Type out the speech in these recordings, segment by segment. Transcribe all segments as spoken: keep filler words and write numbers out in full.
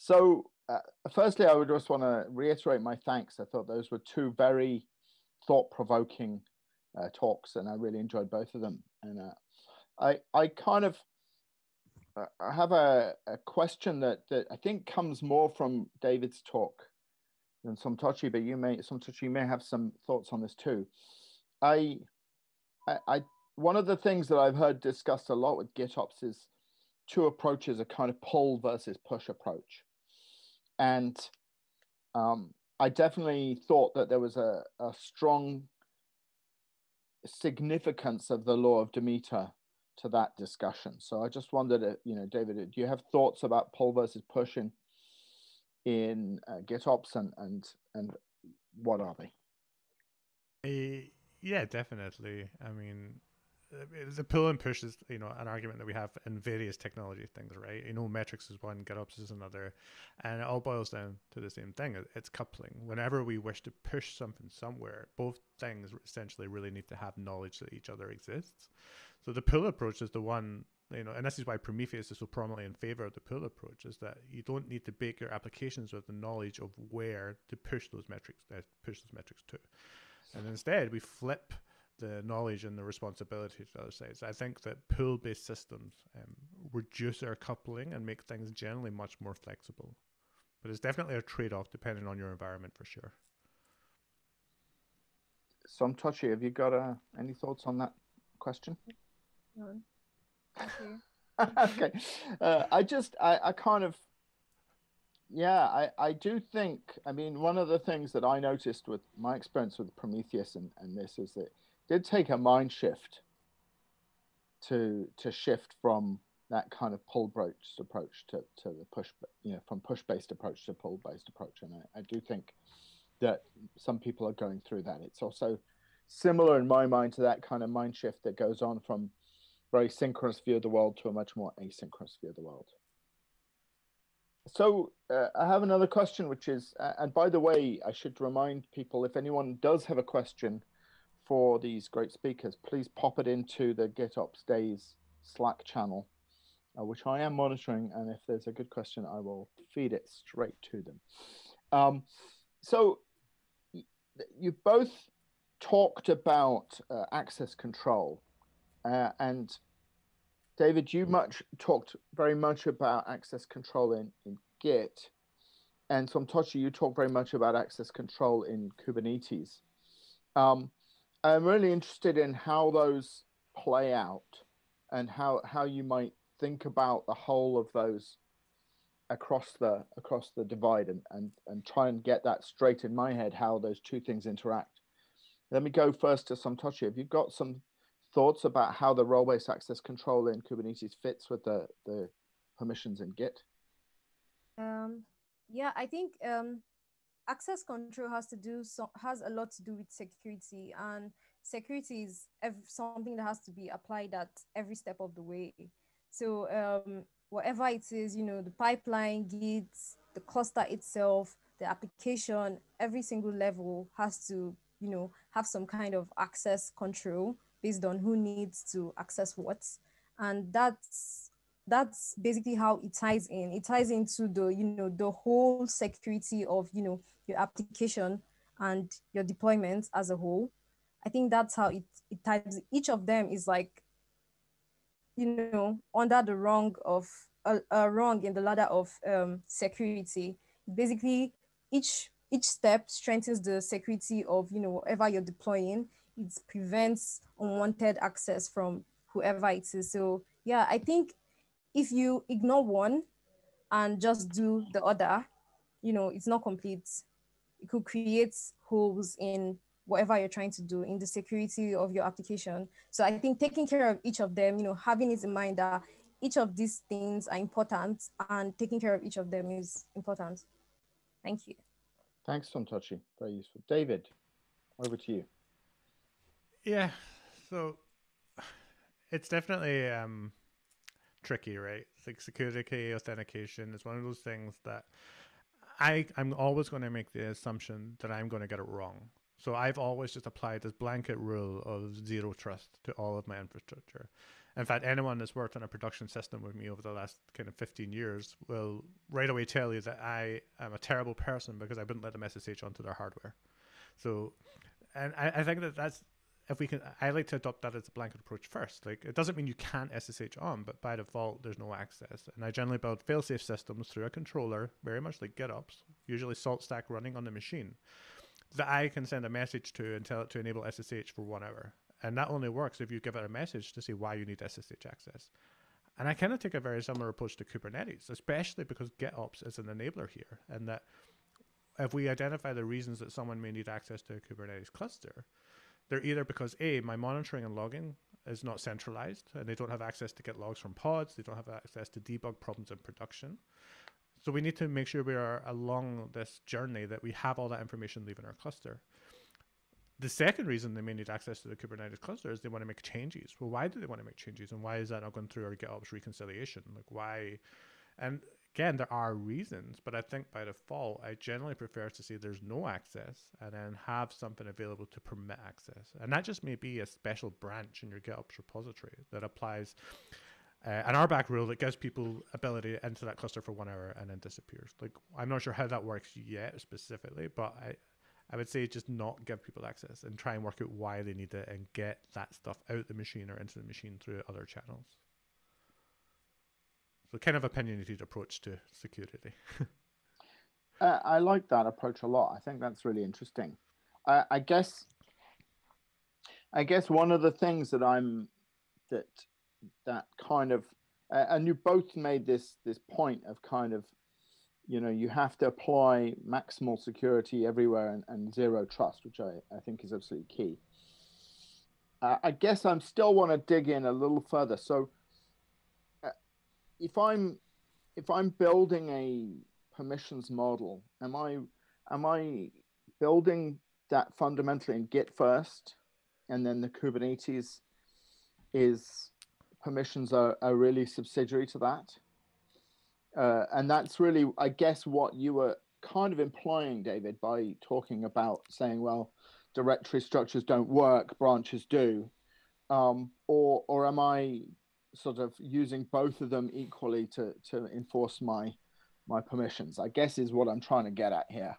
So uh, firstly, I would just want to reiterate my thanks. I thought those were two very thought-provoking uh, talks, and I really enjoyed both of them. And uh, I, I kind of uh, I have a, a question that, that I think comes more from David's talk than Somtochi, but you may, Somtochi, you may have some thoughts on this too. I, I, I, one of the things that I've heard discussed a lot with GitOps is two approaches, a kind of pull versus push approach. And um, I definitely thought that there was a, a strong significance of the law of Demeter to that discussion. So I just wondered, if, you know, David, do you have thoughts about pull versus push in, in uh, GitOps, and, and, and what are they? Uh, yeah, definitely. I mean, the pull and push is, you know, an argument that we have in various technology things, right? You know, metrics is one, GitOps is another, and it all boils down to the same thing. It's coupling. Whenever we wish to push something somewhere, both things essentially really need to have knowledge that each other exists. So the pull approach is the one, you know, and this is why Prometheus is so prominently in favor of the pull approach, is that you don't need to bake your applications with the knowledge of where to push those metrics, uh, push those metrics to. And instead, we flip the knowledge and the responsibility to the other side. So I think that pull-based systems um, reduce our coupling and make things generally much more flexible. But it's definitely a trade-off depending on your environment, for sure. Somtochi, have you got uh, any thoughts on that question? No. Okay. okay. Uh, I just, I, I kind of, yeah, I, I do think, I mean, one of the things that I noticed with my experience with Prometheus and, and this is that did take a mind shift to to shift from that kind of pull based approach to, to the push, you know, from push based approach to pull based approach. And I, I do think that some people are going through that. It's also similar in my mind to that kind of mind shift that goes on from very synchronous view of the world to a much more asynchronous view of the world. So uh, I have another question, which is, uh, and by the way, I should remind people, if anyone does have a question for these great speakers, please pop it into the GitOps Days Slack channel, uh, which I am monitoring. And if there's a good question, I will feed it straight to them. Um, so you both talked about uh, access control. Uh, and David, you much talked very much about access control in, in Git. And Somtochi, you talked very much about access control in Kubernetes. Um, I'm really interested in how those play out and how, how you might think about the whole of those across the across the divide and, and, and try and get that straight in my head, how those two things interact. Let me go first to Somtochi. Have you got some thoughts about how the role-based access control in Kubernetes fits with the, the permissions in Git? Um, yeah, I think... Um... access control has to do so, has a lot to do with security, and security is something that has to be applied at every step of the way. So um, whatever it is, you know, the pipeline, Git, the cluster itself, the application, every single level has to, you know, have some kind of access control based on who needs to access what, and that's that's basically how it ties in. It ties into the, you know, the whole security of, you know, your application and your deployment as a whole. I think that's how it, it ties. Each of them is like, you know, under the rung of, uh, uh, rung in the ladder of um, security. Basically, each, each step strengthens the security of, you know, whatever you're deploying. It prevents unwanted access from whoever it is. So yeah, I think if you ignore one and just do the other, you know, it's not complete. It could create holes in whatever you're trying to do in the security of your application. So I think taking care of each of them, you know, having it in mind that each of these things are important and taking care of each of them is important. Thank you. Thanks, Somtochi. Very useful. David, over to you. Yeah, so it's definitely... Um... tricky, right? It's like security key authentication. It's one of those things that I, I'm always going to make the assumption that I'm going to get it wrong. So I've always just applied this blanket rule of zero trust to all of my infrastructure. In fact, anyone that's worked on a production system with me over the last kind of fifteen years will right away tell you that I am a terrible person because I wouldn't let them S S H onto their hardware. So, and I, I think that that's, if we can, I like to adopt that as a blanket approach first. Like, it doesn't mean you can't S S H on, but by default, there's no access. And I generally build fail-safe systems through a controller, very much like GitOps, usually salt stack running on the machine, that I can send a message to and tell it to enable S S H for one hour. And that only works if you give it a message to say why you need S S H access. And I kind of take a very similar approach to Kubernetes, especially because GitOps is an enabler here. And that if we identify the reasons that someone may need access to a Kubernetes cluster, they're either because A, my monitoring and logging is not centralized, and they don't have access to get logs from pods, they don't have access to debug problems in production. So we need to make sure we are along this journey that we have all that information leaving our cluster. The second reason they may need access to the Kubernetes cluster is they want to make changes. Well, why do they want to make changes? And why is that not going through our GitOps reconciliation? Like, why? And again, there are reasons, but I think by default, I generally prefer to say there's no access and then have something available to permit access. And that just may be a special branch in your GitOps repository that applies uh, an R B A C rule that gives people ability to enter that cluster for one hour and then disappears. Like, I'm not sure how that works yet specifically, but I... I would say just not give people access and try and work out why they need it and get that stuff out the machine or into the machine through other channels. So kind of opinionated approach to security. uh, I like that approach a lot. I think that's really interesting. I, I guess, I guess one of the things that I'm, that, that kind of, uh, and you both made this, this point of kind of, you know, you have to apply maximal security everywhere and, and zero trust, which I, I think is absolutely key. Uh, I guess I'm still want to dig in a little further. So uh, if I'm if I'm building a permissions model, am I am I building that fundamentally in Git first, and then the Kubernetes is permissions are, are really subsidiary to that? Uh, and that's really, I guess, what you were kind of implying, David, by talking about saying, well, directory structures don't work, branches do. Um, or, or am I sort of using both of them equally to, to enforce my, my permissions, I guess, is what I'm trying to get at here.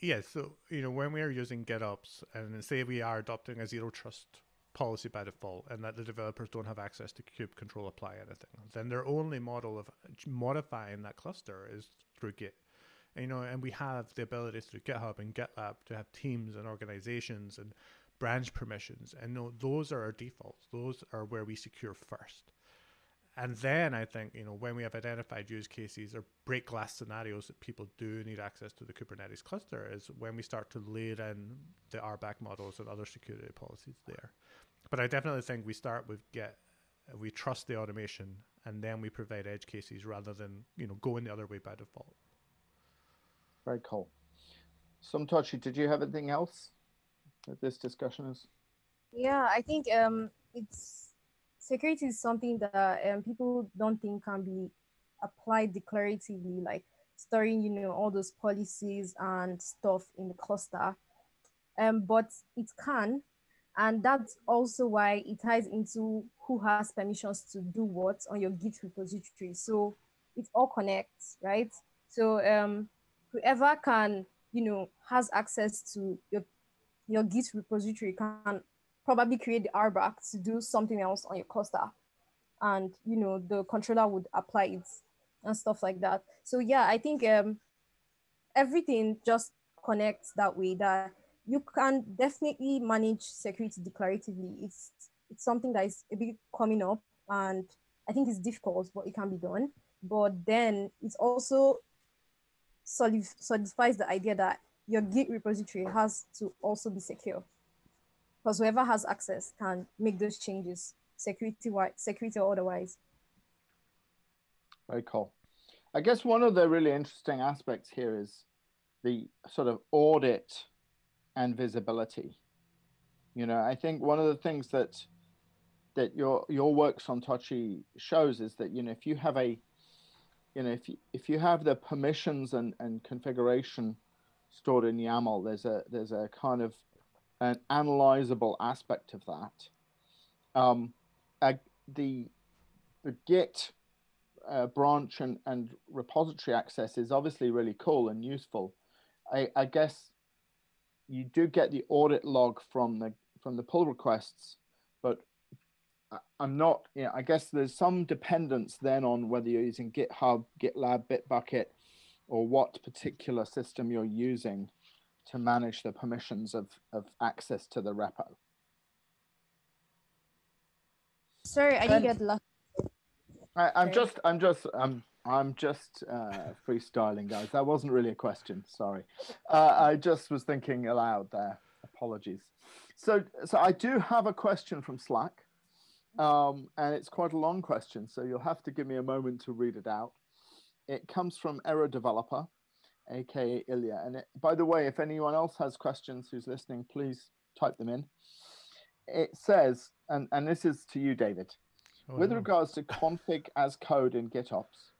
Yeah, so, you know, when we are using GitOps and say we are adopting a zero trust policy by default and that the developers don't have access to kube control apply anything, then their only model of modifying that cluster is through Git. And, you know, and we have the ability through GitHub and GitLab to have teams and organizations and branch permissions, and no, those are our defaults. Those are where we secure first. And then I think, you know, when we have identified use cases or break glass scenarios that people do need access to the Kubernetes cluster is when we start to layer in the R B A C models and other security policies there. But I definitely think we start with Git, we trust the automation, and then we provide edge cases rather than, you know, going the other way by default. Very cool. Somtochi, did you have anything else that this discussion is? Yeah, I think um, it's, security is something that um, people don't think can be applied declaratively, like storing, you know, all those policies and stuff in the cluster, um, but it can. And that's also why it ties into who has permissions to do what on your Git repository. So it all connects, right? So um, whoever can, you know, has access to your, your Git repository can probably create the R B A C to do something else on your cluster. And, you know, the controller would apply it and stuff like that. So yeah, I think um, everything just connects that way, that you can definitely manage security declaratively. It's, it's something that is a bit coming up, and I think it's difficult, but it can be done. But then it also solidifies the idea that your Git repository has to also be secure, because whoever has access can make those changes, security wise, security or otherwise. Very cool. I guess one of the really interesting aspects here is the sort of audit and visibility. You know, I think one of the things that that your your work, Sontochi, shows is that, you know, if you have a, you know, if you, if you have the permissions and, and configuration stored in YAML, there's a there's a kind of an analyzable aspect of that. Um, I, the the Git uh, branch and, and repository access is obviously really cool and useful. I, I guess you do get the audit log from the from the pull requests, but I'm not, you know, I guess there's some dependence then on whether you're using GitHub, GitLab, Bitbucket, or what particular system you're using to manage the permissions of, of access to the repo. Sorry, I didn't get lost. I, I'm just, I'm just, I'm, I'm just uh, freestyling, guys. That wasn't really a question. Sorry, uh, I just was thinking aloud there. Apologies. So, so I do have a question from Slack. Um, and it's quite a long question, so you'll have to give me a moment to read it out. It comes from Error Developer, aka Ilya. And it, by the way, if anyone else has questions who's listening, please type them in. It says, and, and this is to you, David, oh, with no. regards to config as code in GitOps,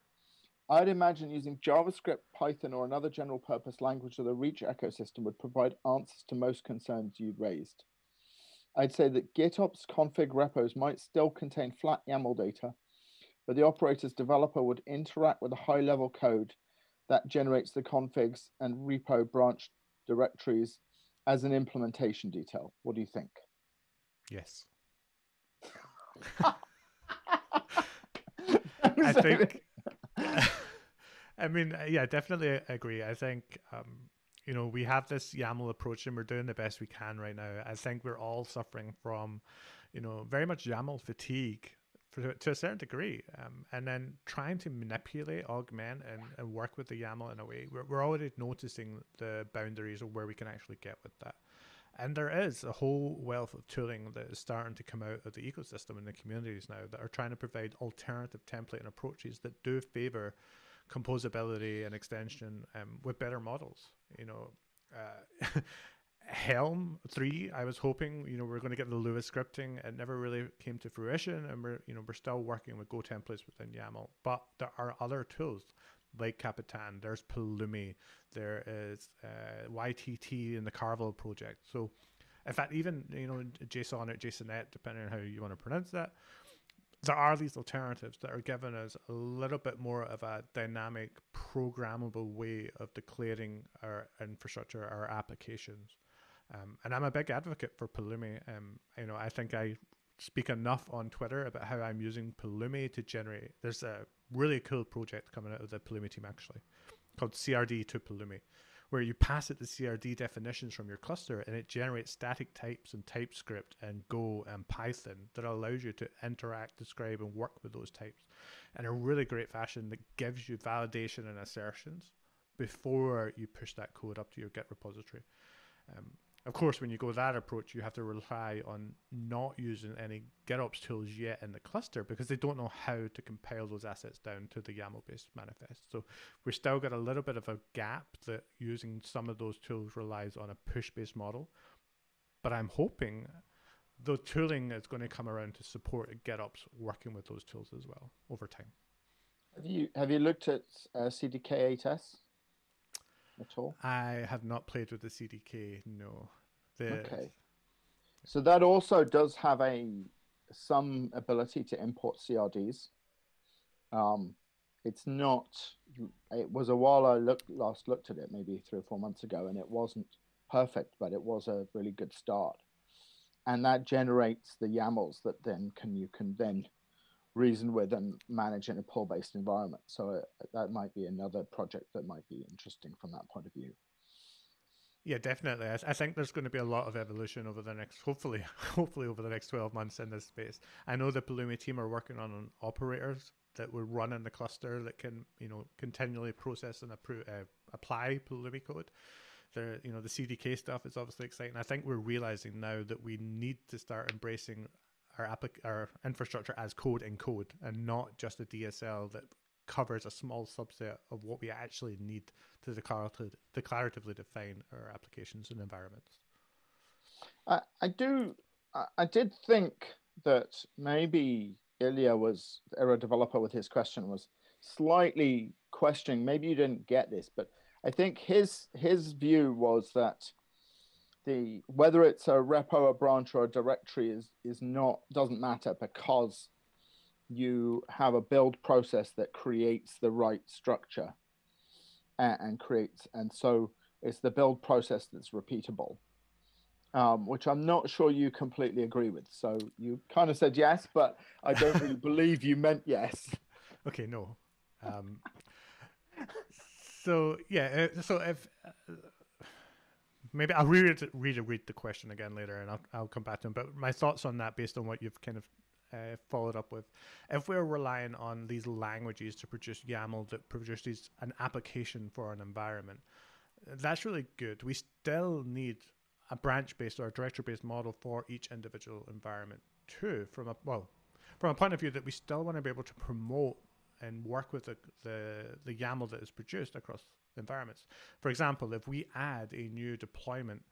I'd imagine using JavaScript, Python, or another general purpose language of the Reach ecosystem would provide answers to most concerns you raised. I'd say that GitOps config repos might still contain flat YAML data, but the operator's developer would interact with a high-level code that generates the configs and repo branch directories as an implementation detail. What do you think? Yes. I think, I mean, yeah, definitely agree. I think, um, you know, we have this YAML approach and we're doing the best we can right now. I think we're all suffering from, you know, very much YAML fatigue for, to a certain degree. Um, and then trying to manipulate, augment, and, and work with the YAML in a way. We're, we're already noticing the boundaries of where we can actually get with that. And there is a whole wealth of tooling that is starting to come out of the ecosystem and the communities now that are trying to provide alternative template and approaches that do favor composability and extension um, with better models. You know, uh, Helm three, I was hoping, you know, we're going to get the Lua scripting. It never really came to fruition, and we're, you know, we're still working with Go templates within YAML. But there are other tools like Kapitan, there's Pulumi, there is uh, Y T T in the Carvel project. So, in fact, even, you know, JSONnet, JSONnet, depending on how you want to pronounce that, there are these alternatives that are giving us a little bit more of a dynamic, programmable way of declaring our infrastructure, our applications. Um, and I'm a big advocate for Pulumi. Um, you know, I think I speak enough on Twitter about how I'm using Pulumi to generate. There's a really cool project coming out of the Pulumi team, actually, called C R D to Pulumi, where you pass it the C R D definitions from your cluster and it generates static types in TypeScript and Go and Python that allows you to interact, describe, and work with those types in a really great fashion that gives you validation and assertions before you push that code up to your Git repository. Um, of course, when you go that approach, you have to rely on not using any GitOps tools yet in the cluster because they don't know how to compile those assets down to the YAML-based manifest. So we've still got a little bit of a gap that using some of those tools relies on a push-based model. But I'm hoping the tooling is going to come around to support GitOps working with those tools as well over time. Have you, have you looked at uh, C D K eight S at all? I have not played with the C D K, no. The... Okay. So that also does have a some ability to import C R Ds. Um, it's not. It was a while I looked last looked at it, maybe three or four months ago, and it wasn't perfect, but it was a really good start. And that generates the YAMLs that then can you can then reason with and manage in a pull-based environment. So uh, that might be another project that might be interesting from that point of view. Yeah, definitely. I, I think there's going to be a lot of evolution over the next, hopefully, hopefully over the next twelve months in this space. I know the Pulumi team are working on, on operators that will run in the cluster that can, you know, continually process and approve, uh, apply Pulumi code. The, you know, the C D K stuff is obviously exciting. I think we're realizing now that we need to start embracing Our, applic our infrastructure as code in code and not just a D S L that covers a small subset of what we actually need to declarative, declaratively define our applications and environments. I, I do. I, I did think that maybe Ilya was, Error Developer with his question was slightly questioning. Maybe you didn't get this, but I think his his view was that The, whether it's a repo, a branch, or a directory is is not doesn't matter because you have a build process that creates the right structure and, and creates, and so it's the build process that's repeatable, um, which I'm not sure you completely agree with. So you kind of said yes, but I don't really believe you meant yes. Okay, no. Um, so yeah, so if uh, maybe I'll reread read, read the question again later, and I'll, I'll come back to them. But my thoughts on that, based on what you've kind of Uh, followed up with, if we're relying on these languages to produce YAML that produces an application for an environment, that's really good. We still need a branch-based or directory-based model for each individual environment too, from a well from a point of view that we still want to be able to promote and work with the the, the YAML that is produced across environments. For example, if we add a new deployment,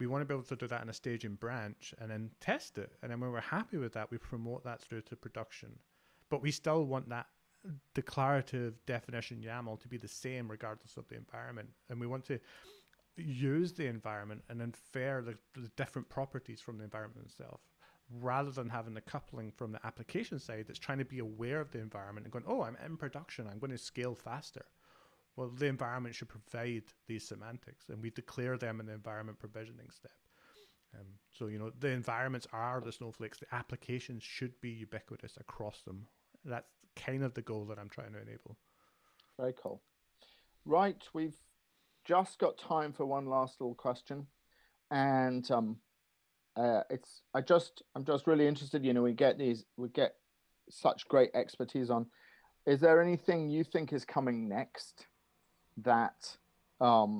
we want to be able to do that in a staging branch and then test it. And then when we're happy with that, we promote that through to production. But we still want that declarative definition YAML to be the same regardless of the environment. And we want to use the environment and infer the, the different properties from the environment itself, rather than having the coupling from the application side that's trying to be aware of the environment and going, oh, I'm in production, I'm going to scale faster. Well, the environment should provide these semantics, and we declare them in the environment provisioning step. Um, so, you know, the environments are the snowflakes. The applications should be ubiquitous across them. That's kind of the goal that I'm trying to enable. Very cool. Right, we've just got time for one last little question, and um, uh, it's I just I'm just really interested. You know, we get these, we get such great expertise on. Is there anything you think is coming next that um,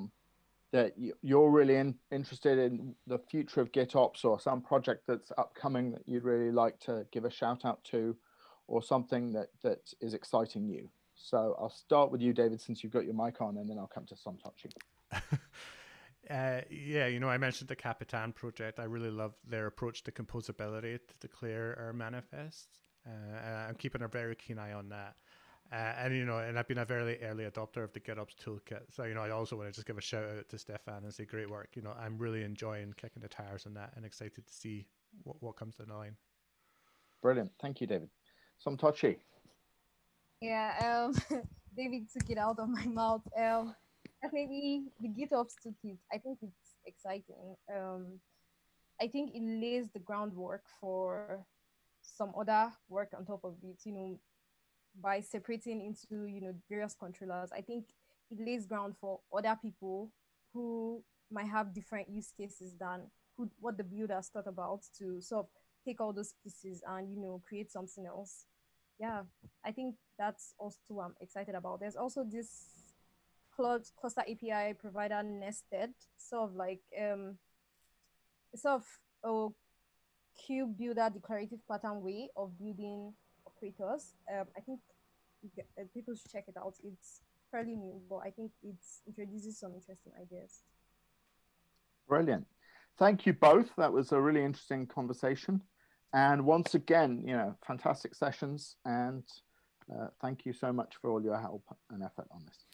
that you're really in, interested in, the future of GitOps, or some project that's upcoming that you'd really like to give a shout out to, or something that, that is exciting you? So I'll start with you, David, since you've got your mic on, and then I'll come to Somtachi. Uh, yeah, you know, I mentioned the Kapitan project. I really love their approach to composability to declare our manifests. Uh, I'm keeping a very keen eye on that. Uh, and, you know, and I've been a very early adopter of the GitOps toolkit. So, you know, I also want to just give a shout out to Stefan and say, great work. You know, I'm really enjoying kicking the tires on that and excited to see what, what comes to the line. Brilliant. Thank you, David. Somtachi. Yeah, um, David took it out of my mouth. Um, maybe the GitOps toolkit, I think it's exciting. Um, I think it lays the groundwork for some other work on top of it, you know, by separating into, you know, various controllers. I think it lays ground for other people who might have different use cases than who, what the builders thought about, to sort of take all those pieces and, you know, create something else. Yeah, I think that's also what I'm excited about. There's also this cluster A P I provider nested, sort of like, um, sort of, oh, Cube builder declarative pattern way of building operators. Um, I think people should check it out. It's fairly new, but I think it introduces some interesting ideas. Brilliant. Thank you both. That was a really interesting conversation. And once again, you know, fantastic sessions. And uh, thank you so much for all your help and effort on this.